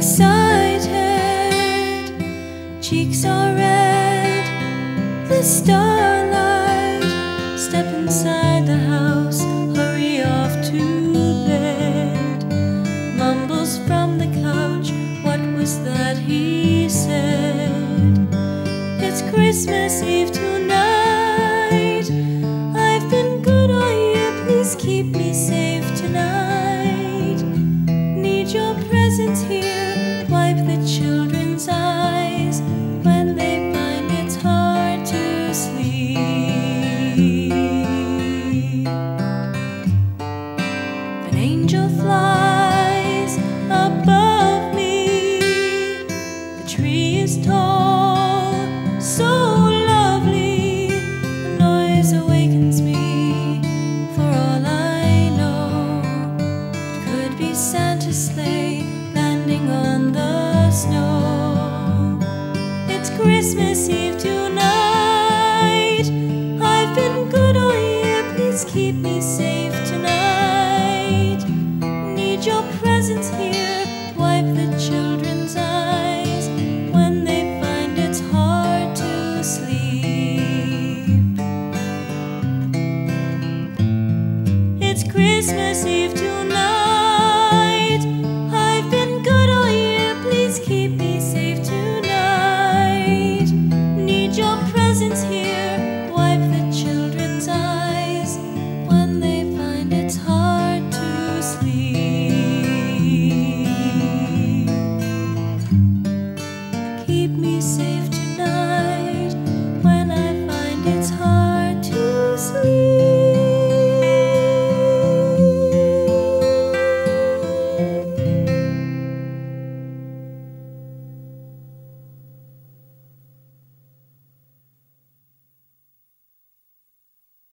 excited, cheeks are red, the starlight. Step inside the house, hurry off to bed. Mumbles from the couch, what was that he said? It's Christmas Eve tonight. I've been good all year, please keep me safe tonight. Need your presence here. Wipe the children's eyes when they find it's hard to sleep. An angel flies above me. The tree is tall, so lovely. The noise awakens me. For all I know, it could be Santa's sleigh landing on the snow. It's Christmas Eve.